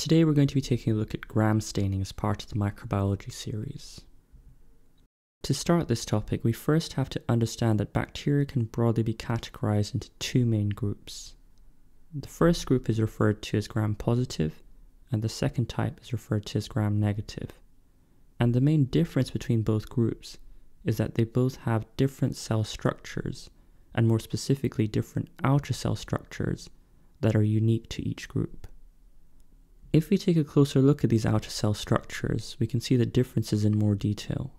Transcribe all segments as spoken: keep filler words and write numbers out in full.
Today we're going to be taking a look at gram staining as part of the microbiology series. To start this topic, we first have to understand that bacteria can broadly be categorized into two main groups. The first group is referred to as gram-positive, and the second type is referred to as gram-negative. And the main difference between both groups is that they both have different cell structures, and more specifically different outer cell structures that are unique to each group. If we take a closer look at these outer cell structures, we can see the differences in more detail.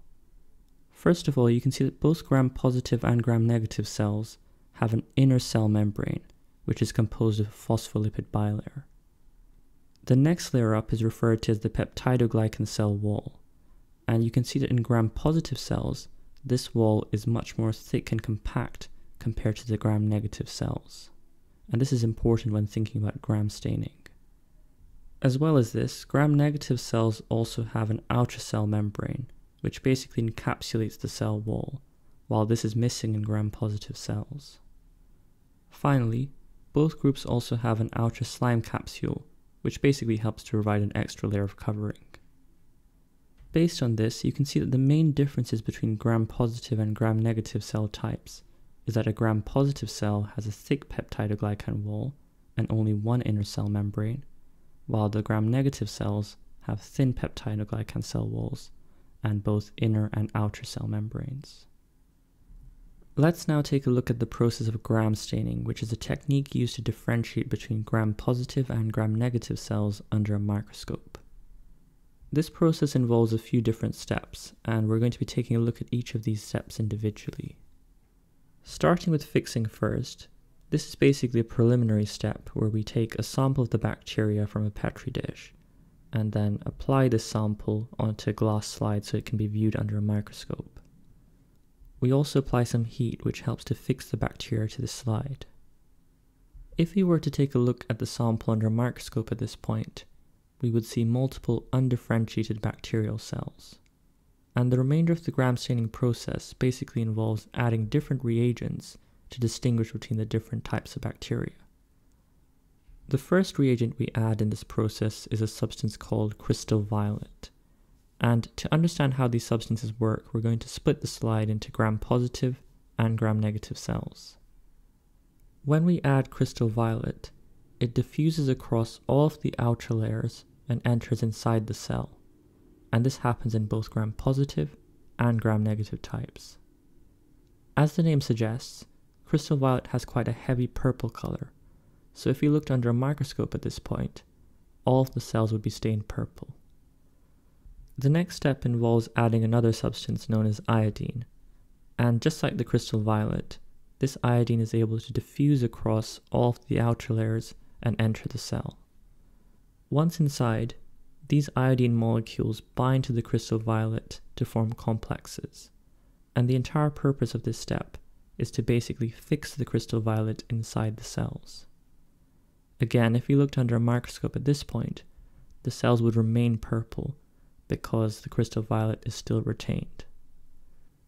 First of all, you can see that both gram-positive and gram-negative cells have an inner cell membrane, which is composed of a phospholipid bilayer. The next layer up is referred to as the peptidoglycan cell wall, and you can see that in gram-positive cells, this wall is much more thick and compact compared to the gram-negative cells, and this is important when thinking about gram staining. As well as this, gram-negative cells also have an outer cell membrane, which basically encapsulates the cell wall, while this is missing in gram-positive cells. Finally, both groups also have an outer slime capsule, which basically helps to provide an extra layer of covering. Based on this, you can see that the main differences between gram-positive and gram-negative cell types is that a gram-positive cell has a thick peptidoglycan wall and only one inner cell membrane, while the gram-negative cells have thin peptidoglycan cell walls, and both inner and outer cell membranes. Let's now take a look at the process of gram staining, which is a technique used to differentiate between gram-positive and gram-negative cells under a microscope. This process involves a few different steps, and we're going to be taking a look at each of these steps individually. Starting with fixing first, this is basically a preliminary step where we take a sample of the bacteria from a petri dish, and then apply this sample onto a glass slide so it can be viewed under a microscope. We also apply some heat, which helps to fix the bacteria to the slide. If we were to take a look at the sample under a microscope at this point, we would see multiple undifferentiated bacterial cells. And the remainder of the gram staining process basically involves adding different reagents to distinguish between the different types of bacteria. The first reagent we add in this process is a substance called crystal violet. And to understand how these substances work, we're going to split the slide into gram-positive and gram-negative cells. When we add crystal violet, it diffuses across all of the outer layers and enters inside the cell. And this happens in both gram-positive and gram-negative types. As the name suggests, crystal violet has quite a heavy purple color. So if you looked under a microscope at this point, all of the cells would be stained purple. The next step involves adding another substance known as iodine. And just like the crystal violet, this iodine is able to diffuse across all of the outer layers and enter the cell. Once inside, these iodine molecules bind to the crystal violet to form complexes. And the entire purpose of this step is to basically fix the crystal violet inside the cells. Again, if you looked under a microscope at this point, the cells would remain purple because the crystal violet is still retained.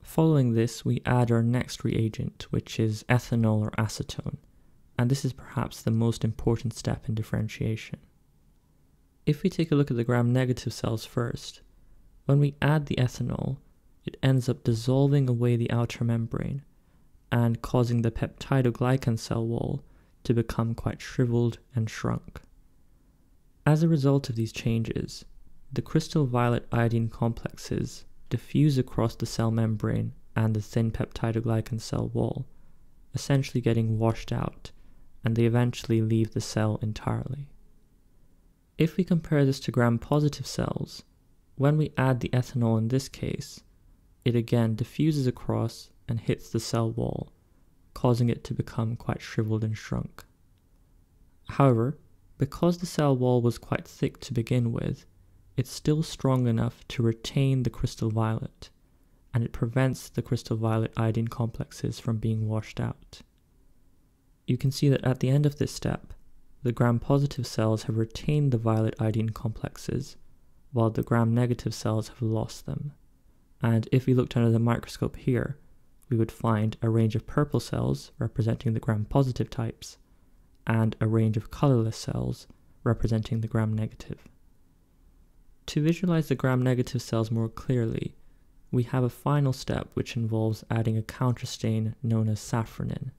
Following this, we add our next reagent, which is ethanol or acetone, and this is perhaps the most important step in differentiation. If we take a look at the gram-negative cells first, when we add the ethanol, it ends up dissolving away the outer membrane and causing the peptidoglycan cell wall to become quite shriveled and shrunk. As a result of these changes, the crystal violet iodine complexes diffuse across the cell membrane and the thin peptidoglycan cell wall, essentially getting washed out, and they eventually leave the cell entirely. If we compare this to gram-positive cells, when we add the ethanol in this case, it again diffuses across and hits the cell wall, causing it to become quite shriveled and shrunk. However, because the cell wall was quite thick to begin with, it's still strong enough to retain the crystal violet, and it prevents the crystal violet iodine complexes from being washed out. You can see that at the end of this step, the gram-positive cells have retained the violet iodine complexes, while the gram-negative cells have lost them. And if we looked under the microscope here, we would find a range of purple cells representing the gram-positive types and a range of colorless cells representing the gram negative. To visualize the gram negative cells more clearly, we have a final step which involves adding a counterstain known as safranin.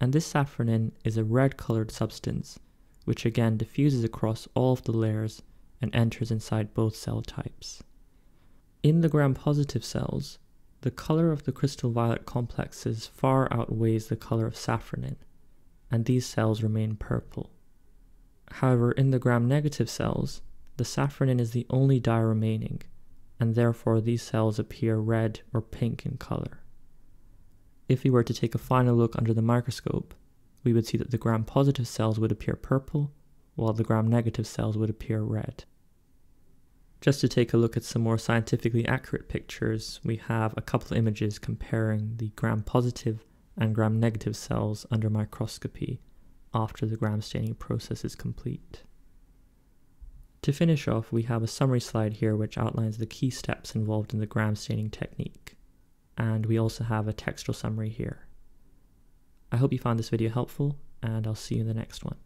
And this safranin is a red colored substance, which again diffuses across all of the layers and enters inside both cell types. In the gram-positive cells, the color of the crystal violet complexes far outweighs the color of safranin, and these cells remain purple. However, in the gram-negative cells, the safranin is the only dye remaining, and therefore these cells appear red or pink in color. If we were to take a final look under the microscope, we would see that the gram-positive cells would appear purple, while the gram-negative cells would appear red. Just to take a look at some more scientifically accurate pictures, we have a couple images comparing the gram-positive and gram-negative cells under microscopy after the gram staining process is complete. To finish off, we have a summary slide here which outlines the key steps involved in the gram staining technique, and we also have a textual summary here. I hope you found this video helpful, and I'll see you in the next one.